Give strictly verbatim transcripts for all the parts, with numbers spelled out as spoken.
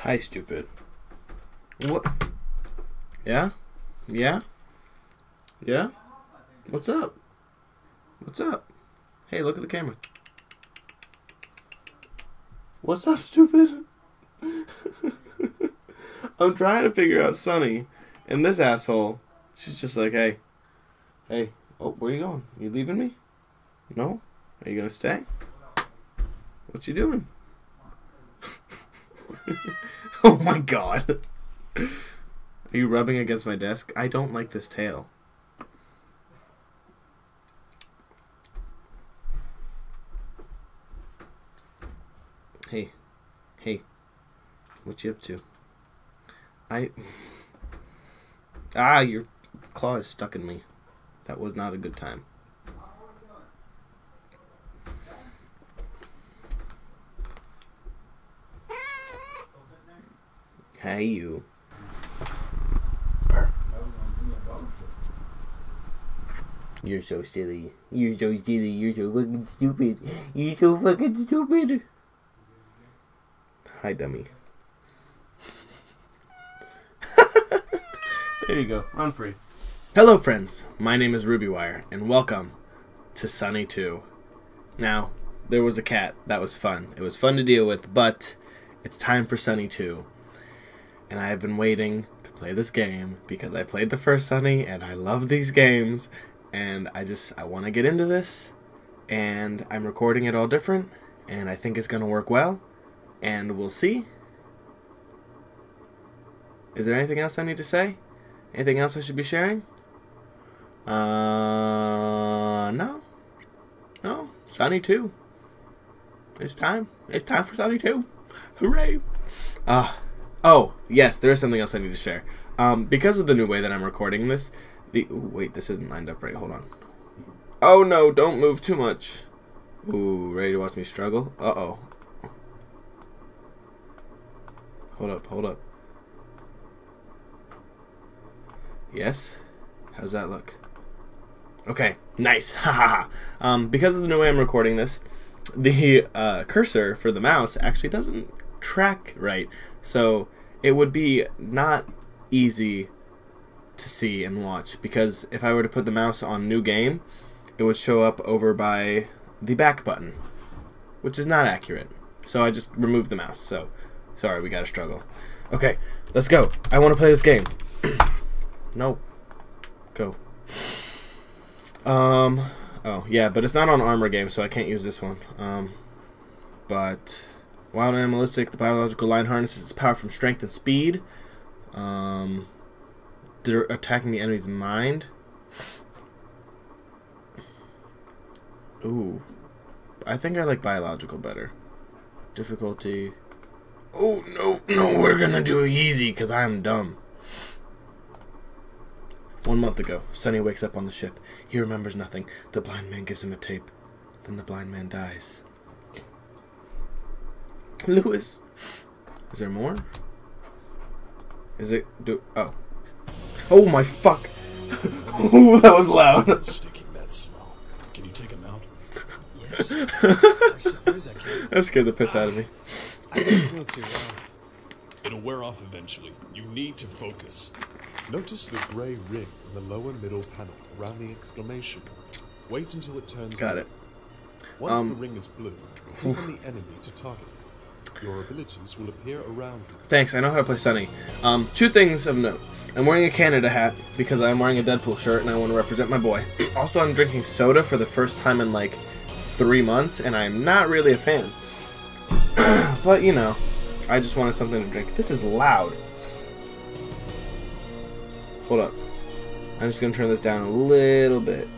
Hi, stupid. What? Yeah? Yeah? Yeah? What's up? What's up? Hey, look at the camera. What's up, stupid? I'm trying to figure out Sonny, and this asshole, she's just like, hey. Hey. Oh, where are you going? You leaving me? No? Are you gonna stay? What you doing? Oh my god. Are you rubbing against my desk? I don't like this tail. Hey. Hey. What you up to? I... Ah, your claw is stuck in me. That was not a good time. Hey, you. You're so silly. You're so silly. You're so fucking stupid. You're so fucking stupid. Hi, dummy. There you go. Run free. Hello, friends. My name is Ruby Wire, and welcome to Sonny two. Now, there was a cat. That was fun. It was fun to deal with, but it's time for Sonny two. And I have been waiting to play this game because I played the first Sonny and I love these games, and I just I want to get into this, and I'm recording it all different, and I think it's gonna work well, and we'll see. Is there anything else I need to say? Anything else I should be sharing? Uh no. No, Sonny two. It's time. It's time for Sonny two. Hooray! Ah. Uh, Oh, yes, there is something else I need to share. Um, because of the new way that I'm recording this, the... Ooh, wait, this isn't lined up right. Hold on. Oh, no, don't move too much. Ooh, ready to watch me struggle? Uh-oh. Hold up, hold up. Yes? How's that look? Okay, nice. Ha ha ha. Um, because of the new way I'm recording this, the uh, cursor for the mouse actually doesn't track right. So it would be not easy to see and watch, because if I were to put the mouse on new game, it would show up over by the back button, which is not accurate. So I just removed the mouse. So sorry, we gotta struggle. Okay, let's go. I want to play this game. No, go. Um. Oh yeah, but it's not on Armor Game, so I can't use this one. Um. But. Wild and animalistic, the biological line harnesses its power from strength and speed. Um, they're attacking the enemy's mind. Ooh. I think I like biological better. Difficulty. Oh, no, no, we're gonna do easy, because I'm dumb. One month ago, Sonny wakes up on the ship. He remembers nothing. The blind man gives him a tape. Then the blind man dies. Lewis, is there more? Is it? Do oh, oh my fuck! Oh, that was loud. Sticking that smell. Can you take him out? Yes. I suppose I can. That scared the piss out of me. I didn't feel too well. It'll wear off eventually. You need to focus. Notice the gray ring in the lower middle panel around the exclamation. Wait until it turns. Got blue. It. Once um, the ring is blue, click on the enemy to target. Your abilities will appear around you. Thanks, I know how to play Sonny. Um, two things of note. I'm wearing a Canada hat because I'm wearing a Deadpool shirt and I want to represent my boy. Also, I'm drinking soda for the first time in like three months and I'm not really a fan. But, you know, I just wanted something to drink. This is loud. Hold up. I'm just going to turn this down a little bit.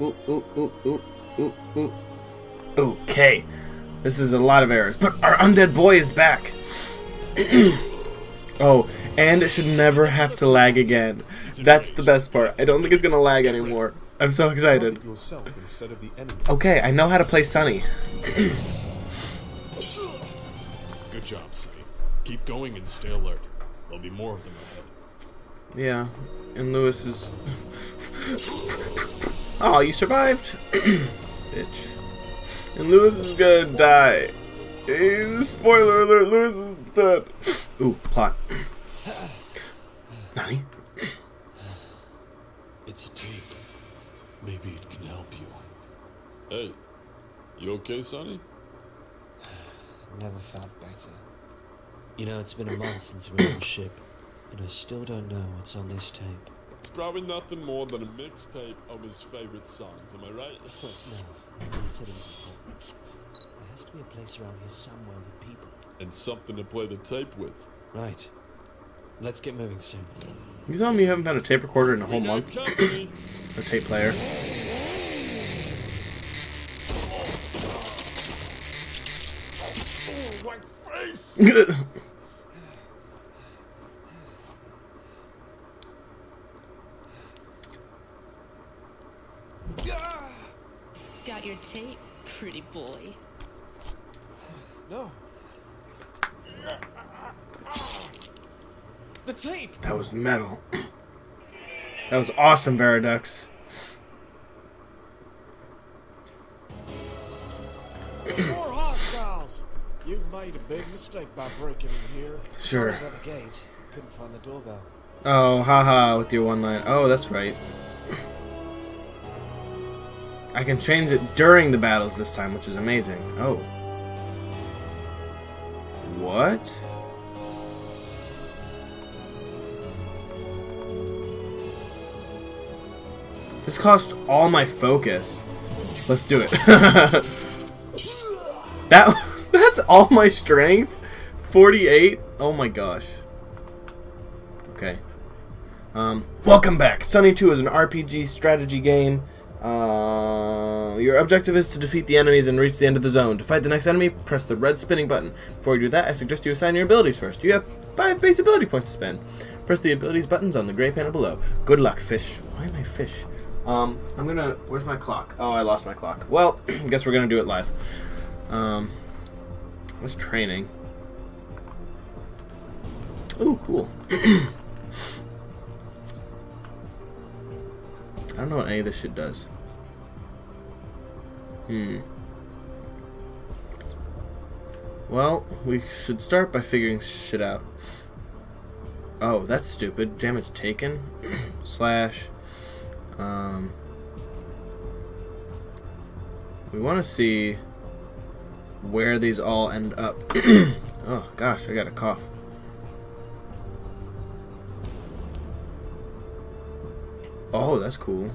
Ooh, ooh, ooh, ooh, ooh, ooh. Okay. This is a lot of errors, but our undead boy is back! Oh, and it should never have to lag again. That's the best part. I don't think it's gonna lag anymore. I'm so excited. Okay, I know how to play Sonny. Good job, Sonny. Keep going and stay alert. There'll be more of them ahead. Yeah, and Lewis is... Aw, you survived! Bitch. And Lewis is gonna die. Hey, spoiler alert, Lewis is dead. Ooh, plot. Nani? It's a tape. Maybe it can help you. Hey, you okay, Sonny? Never felt better. You know, it's been a month since we were on the ship, and I still don't know what's on this tape. It's probably nothing more than a mixtape of his favorite songs, am I right? No, he said it was important. There has to be a place around here somewhere with people. And something to play the tape with. Right. Let's get moving soon. You tell me you haven't had a tape recorder in a whole month? A tape player. Got your tape, pretty boy. No. The tape. That was metal. That was awesome, Veradux. More hostiles. You've made a big mistake by breaking in here. Sure. Sorry about the gates. Couldn't find the doorbell. Oh, haha, with your one line. Oh, that's right. I can change it during the battles this time, which is amazing. Oh. What? This cost all my focus. Let's do it. that that's all my strength? forty-eight? Oh my gosh. Okay. Um, welcome back. Sonny two is an R P G strategy game. Uh, your objective is to defeat the enemies and reach the end of the zone. To fight the next enemy, press the red spinning button. Before you do that, I suggest you assign your abilities first. You have five base ability points to spend. Press the abilities buttons on the gray panel below. Good luck, fish. Why am I fish? Um, I'm gonna... Where's my clock? Oh, I lost my clock. Well, I guess we're gonna do it live. Um, that's training. Ooh, cool. I don't know what any of this shit does. Hmm. Well, we should start by figuring shit out. Oh, that's stupid. Damage taken. Slash. Um. We want to see where these all end up. Oh, gosh, I got a cough. Oh, that's cool.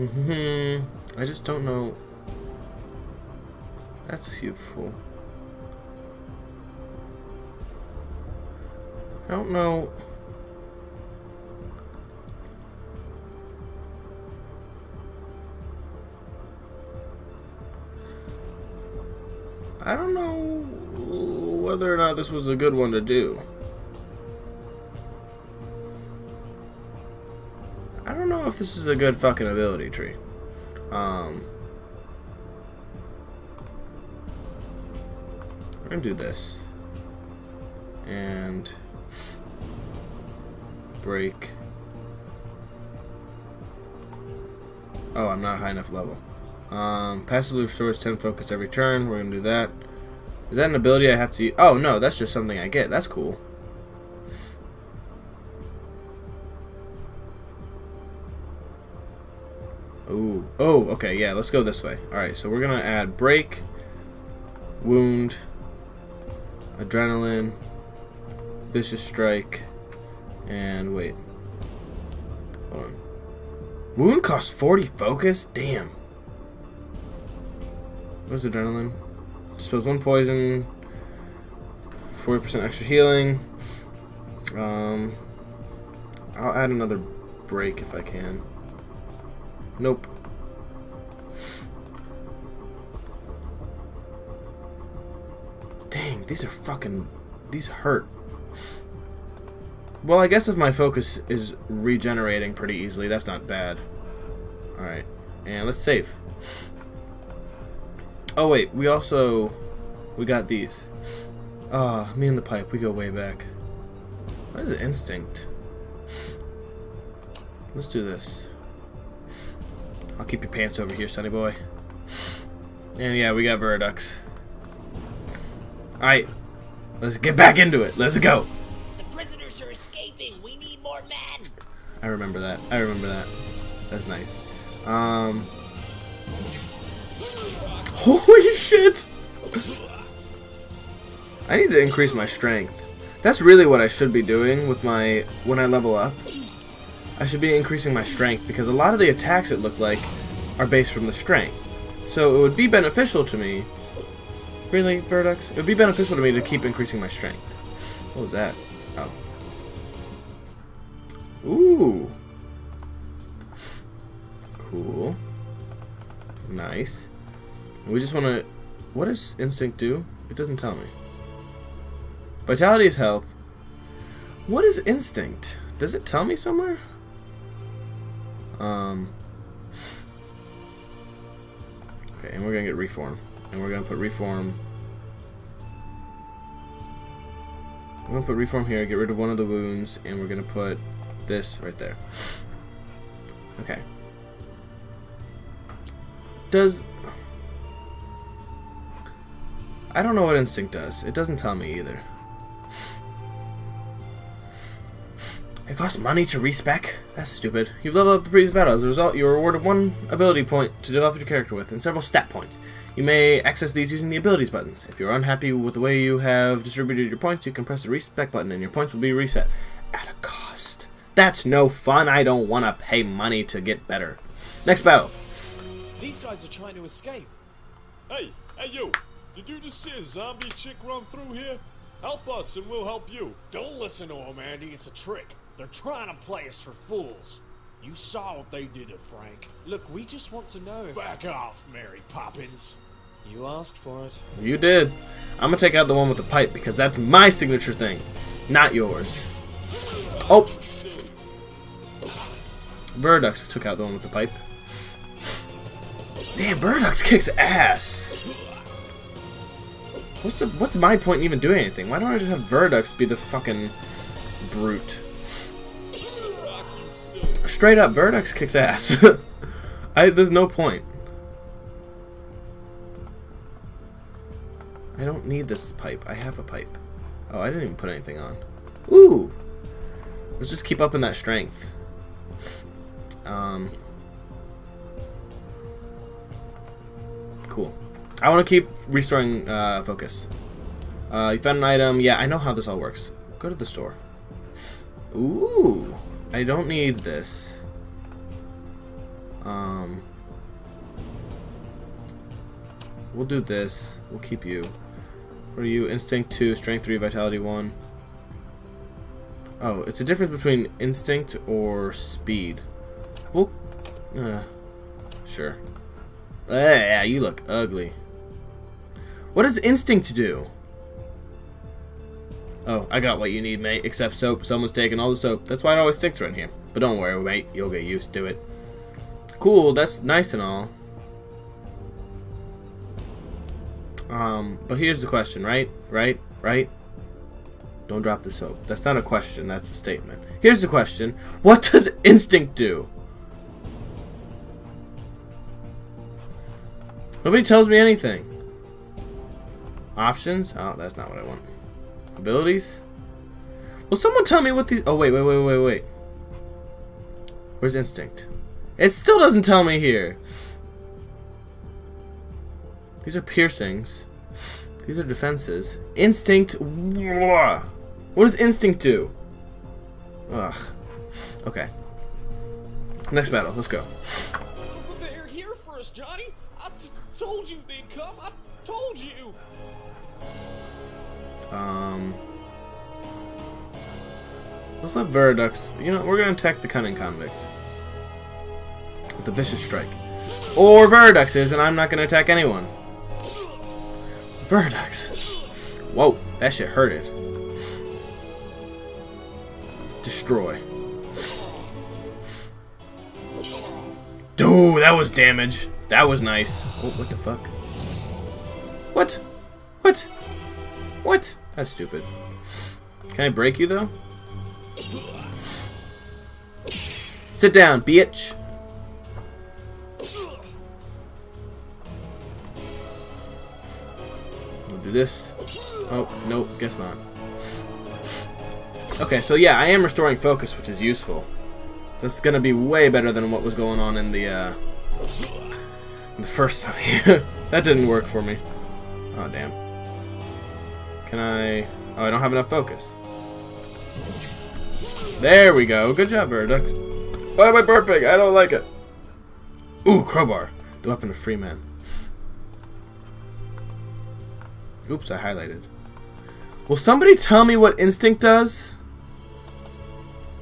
I just don't know. That's beautiful. I don't know. I don't know whether or not this was a good one to do. I don't know if this is a good fucking ability tree. Um, we're gonna do this. And break. Oh, I'm not high enough level. Um, passively restores ten focus every turn. We're gonna do that. Is that an ability I have to use? Oh no, that's just something I get. That's cool. Ooh. Oh, okay, yeah, let's go this way. Alright, so we're gonna add break, wound, adrenaline, vicious strike, and wait. Hold on. Wound costs forty focus? Damn. What's adrenaline? Dispels one poison, forty percent extra healing. Um, I'll add another break if I can. Nope. Dang, these are fucking... These hurt. Well, I guess if my focus is regenerating pretty easily, that's not bad. Alright, and let's save. Oh wait, we also, we got these. Ah, uh, me and the pipe, we go way back. What is it, instinct? Let's do this. I'll keep your pants over here, Sonny boy. And yeah, we got Veradux. Alright, let's get back into it. Let's go. The prisoners are escaping. We need more men. I remember that. I remember that. That's nice. Um. Holy shit! I need to increase my strength. That's really what I should be doing with my when I level up. I should be increasing my strength because a lot of the attacks, it looked like, are based from the strength. So it would be beneficial to me. Really, Veradux? It would be beneficial to me to keep increasing my strength. What was that? Oh. Ooh. Cool. Nice. We just want to... What does instinct do? It doesn't tell me. Vitality is health. What is instinct? Does it tell me somewhere? Um... Okay, and we're gonna get reform. And we're gonna put reform... I'm gonna put reform here, get rid of one of the wounds, and we're gonna put this right there. Okay. Does... I don't know what instinct does. It doesn't tell me either. It costs money to respec? That's stupid. You've leveled up the previous battle. As a result, you are awarded one ability point to develop your character with and several stat points. You may access these using the abilities buttons. If you're unhappy with the way you have distributed your points, you can press the respec button and your points will be reset. At a cost. That's no fun. I don't want to pay money to get better. Next battle. These guys are trying to escape. Hey, hey you. Did you just see a zombie chick run through here? Help us and we'll help you. Don't listen to him, Andy. It's a trick. They're trying to play us for fools. You saw what they did to Frank. Look, we just want to know if... Back off, Mary Poppins. You asked for it. You did. I'm gonna take out the one with the pipe because that's my signature thing, not yours. Oh! Veradux took out the one with the pipe. Damn, Veradux kicks ass. What's the, what's my point in even doing anything? Why don't I just have Veradux be the fucking brute? Straight up, Veradux kicks ass. I, there's no point. I don't need this pipe. I have a pipe. Oh, I didn't even put anything on. Ooh! Let's just keep up in that strength. Um. Cool. I want to keep restoring uh, focus. Uh, you found an item. Yeah, I know how this all works. Go to the store. Ooh! I don't need this. Um, we'll do this. We'll keep you. What are you? Instinct two, Strength three, Vitality one. Oh, it's a difference between Instinct or Speed. Well, uh, sure. Yeah, you look ugly. What does Instinct do? Oh, I got what you need, mate, except soap. Someone's taking all the soap. That's why it always sticks around here. But don't worry, mate. You'll get used to it. Cool, that's nice and all. Um, but here's the question, right? Right? Right? Don't drop the soap. That's not a question. That's a statement. Here's the question. What does instinct do? Nobody tells me anything. Options? Oh, that's not what I want. Abilities? Will someone tell me what these... Oh, wait, wait, wait, wait, wait. Where's instinct? It still doesn't tell me here. These are piercings. These are defenses. Instinct... What does instinct do? Ugh. Okay. Next battle. Let's go. But they're here for us, Johnny. I t told you they'd come. I told you. Um, let's let Veradux, you know, we're going to attack the cunning convict with the vicious strike, or Veradux is, and I'm not going to attack anyone. Veradux, whoa, that shit hurted. Destroy. Dude, that was damage. That was nice. Oh, what the fuck? What? What? What? That's stupid. Can I break you though? Sit down, bitch. We'll do this. Oh, nope, guess not. Okay, so yeah, I am restoring focus, which is useful. This is gonna be way better than what was going on in the, uh, the first time. That didn't work for me. Oh, damn. Can I... Oh, I don't have enough focus. There we go. Good job, Veradux. Why am I burping? I don't like it. Ooh, crowbar. The weapon of free men. Oops, I highlighted. Will somebody tell me what instinct does?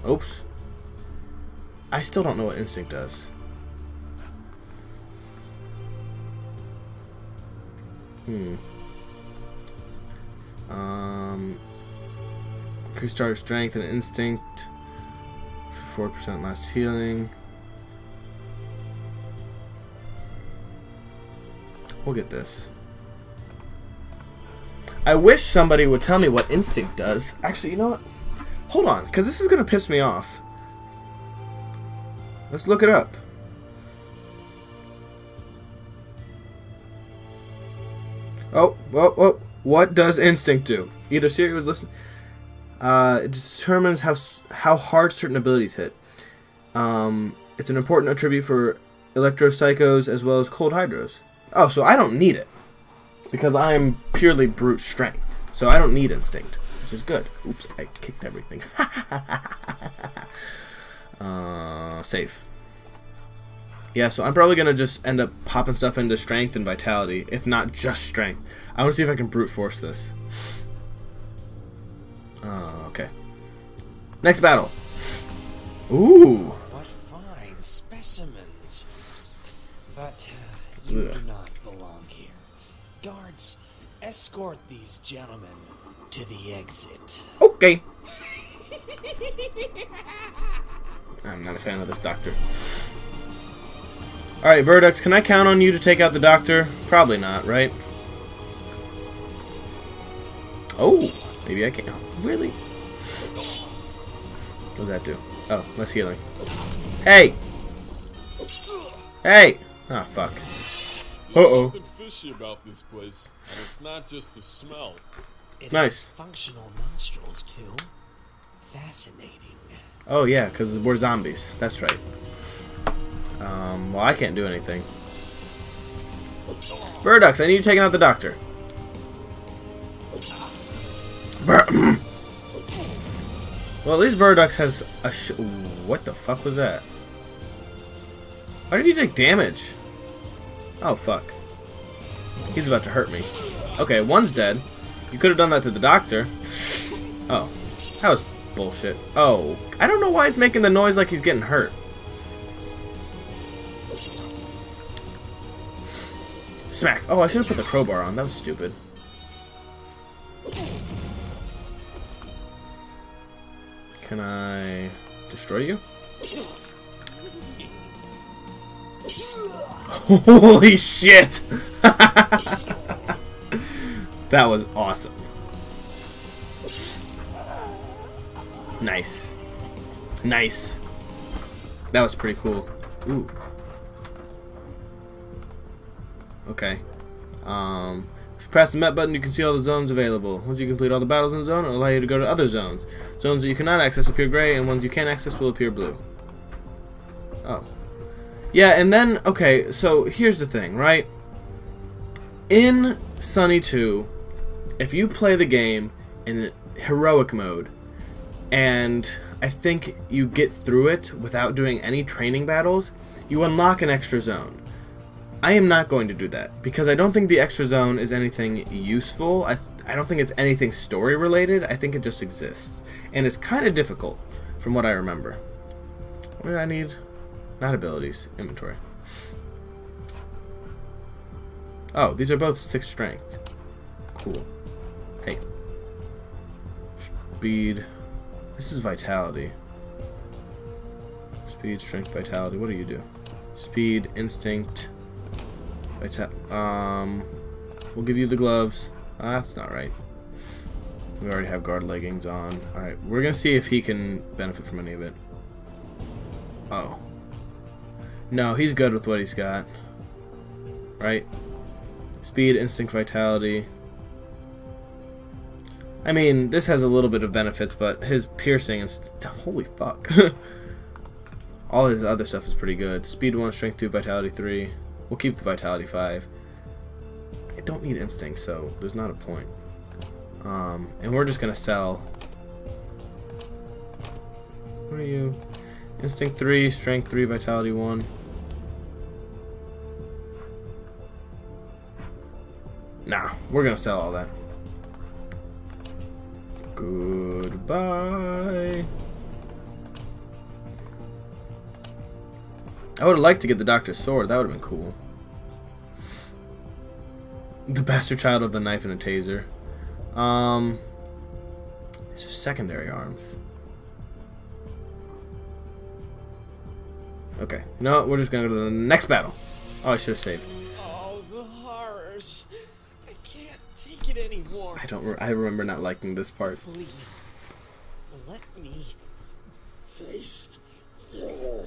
Oops. I still don't know what instinct does. Hmm. Um... Increase target strength and instinct. four percent less healing. We'll get this. I wish somebody would tell me what instinct does. Actually, you know what? Hold on, because this is going to piss me off. Let's look it up. Oh, oh, oh. What does instinct do? Either Siri was listening... Uh, it determines how how hard certain abilities hit. Um, it's an important attribute for electropsychos as well as cold hydros. Oh, so I don't need it because I am purely brute strength. So I don't need instinct, which is good. Oops, I kicked everything. uh, save. Yeah, so I'm probably gonna just end up popping stuff into strength and vitality, if not just strength. I want to see if I can brute force this. Oh, okay. Next battle. Ooh. What fine specimens. But uh, you Ugh. do not belong here. Guards, escort these gentlemen to the exit. Okay. I'm not a fan of this doctor. Alright, Veradux, can I count on you to take out the doctor? Probably not, right? Oh. Maybe I can't. Really? What does that do? Oh, less healing. Hey! Hey! Ah, oh, fuck. Uh-oh. There's something fishy about this place, and it's not just the smell. It nice. Functional nostrils too. Fascinating. Oh yeah, because we're zombies. That's right. Um. Well, I can't do anything. Veradux, I need you taking out the doctor. Well, at least Veradux has a sh- What the fuck was that? Why did he take damage? Oh, fuck. He's about to hurt me. Okay, one's dead. You could have done that to the doctor. Oh. That was bullshit. Oh. I don't know why he's making the noise like he's getting hurt. Smack. Oh, I should have put the crowbar on. That was stupid. Can I destroy you? Holy shit! That was awesome. Nice. Nice. That was pretty cool. Ooh. Okay. Um... Press the map button to see all the zones available. Once you complete all the battles in the zone, it will allow you to go to other zones. Zones that you cannot access appear gray, and ones you can access will appear blue. Oh. Yeah, and then, okay, so here's the thing, right? In Sonny two, if you play the game in heroic mode, and I think you get through it without doing any training battles, you unlock an extra zone. I am not going to do that, because I don't think the extra zone is anything useful. I, th I don't think it's anything story related. I think it just exists. And it's kind of difficult, from what I remember. What did I need? Not abilities. Inventory. Oh, these are both six strength. Cool. Hey. Speed. This is vitality. Speed, strength, vitality. What do you do? Speed, instinct... Um, we'll give you the gloves. Uh, that's not right. We already have guard leggings on. Alright, we're gonna see if he can benefit from any of it. Oh. No, he's good with what he's got. Right? Speed, instinct, vitality. I mean, this has a little bit of benefits, but his piercing and st holy fuck. All his other stuff is pretty good. Speed one, strength two, vitality three. We'll keep the vitality five. I don't need instinct, so there's not a point. Um, and we're just gonna sell. What are you? Instinct three, strength three, vitality one. Nah, we're gonna sell all that. Goodbye. I would have liked to get the doctor's sword. That would have been cool. The bastard child of the knife and a taser. Um, these are secondary arms. Okay. No, we're just gonna go to the next battle. Oh, I should have saved. Oh, the horrors. Take it anymore. I don't. Re I remember not liking this part. Please, let me taste your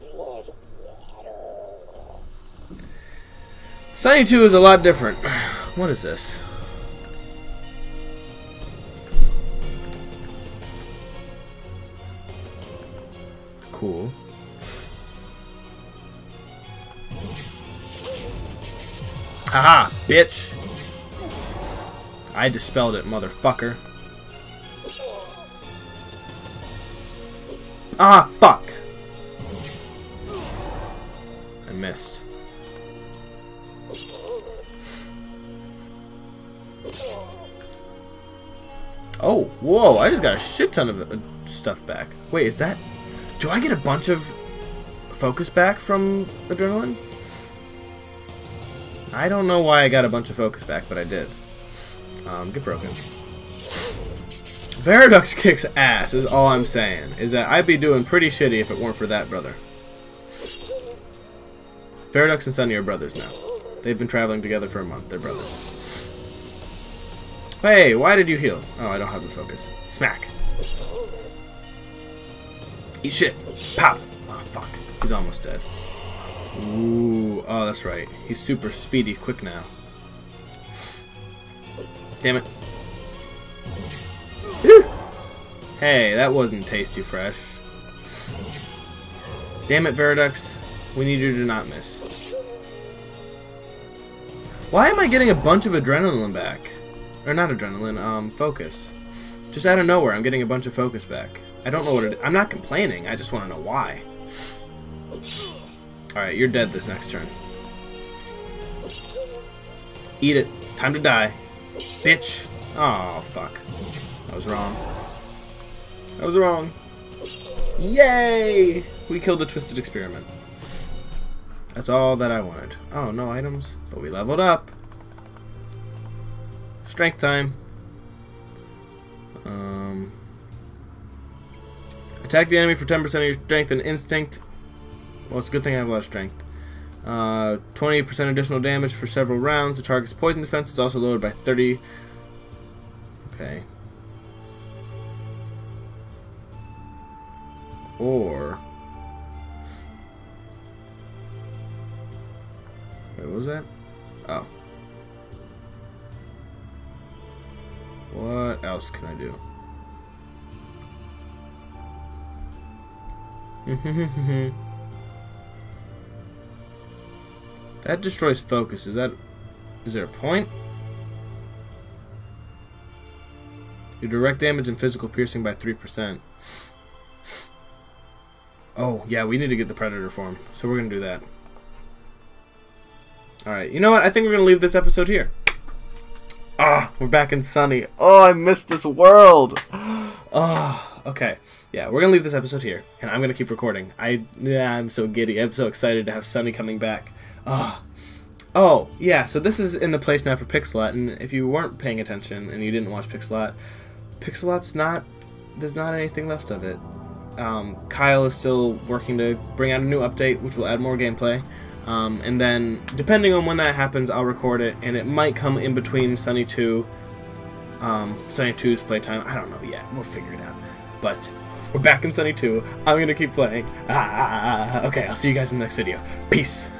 blood water. Sonny two is a lot different. What is this? Cool. Haha, bitch. I dispelled it, motherfucker. Ah, fuck! I missed. Oh, whoa, I just got a shit ton of stuff back. Wait, is that... Do I get a bunch of focus back from adrenaline? I don't know why I got a bunch of focus back, but I did. Um, get broken. Veradux kicks ass is all I'm saying. Is that I'd be doing pretty shitty if it weren't for that brother. Veradux and Sonny are brothers now. They've been traveling together for a month. They're brothers. Hey, why did you heal? Oh, I don't have the focus. Smack. Eat shit. Pop. Oh, fuck. He's almost dead. Ooh. Oh, that's right. He's super speedy quick now. Damn it. Ooh. Hey, that wasn't tasty fresh. Damn it, Veradux. We need you to not miss. Why am I getting a bunch of adrenaline back? Or not adrenaline, um, focus. Just out of nowhere, I'm getting a bunch of focus back. I don't know what it is. I'm not complaining. I just want to know why. Alright, you're dead this next turn. Eat it. Time to die. Bitch. Oh, fuck. I was wrong. I was wrong. Yay! We killed the twisted experiment. That's all that I wanted. Oh, no items. But we leveled up. Strength time. Um, attack the enemy for ten percent of your strength and instinct. Well, it's a good thing I have a lot of strength. Uh, twenty percent additional damage for several rounds. The target's poison defense is also lowered by thirty. Okay. Or... Wait, what was that? Oh. What else can I do? That destroys focus. Is that... Is there a point? Your direct damage and physical piercing by three percent. Oh, yeah, we need to get the Predator form. So we're going to do that. Alright, you know what? I think we're going to leave this episode here. Ah, we're back in Sonny. Oh, I missed this world. Oh, okay. Yeah, we're going to leave this episode here. And I'm going to keep recording. I, yeah, I'm so giddy. I'm so excited to have Sonny coming back. Oh. oh, yeah, so this is in the place now for Pixelot, and if you weren't paying attention and you didn't watch Pixelot, Pixelot's not, there's not anything left of it. Um, Kyle is still working to bring out a new update, which will add more gameplay, um, and then, depending on when that happens, I'll record it, and it might come in between Sonny two, um, Sonny two's playtime, I don't know yet, we'll figure it out, but... We're back in Sonny two. I'm gonna keep playing. Ah, okay, I'll see you guys in the next video. Peace.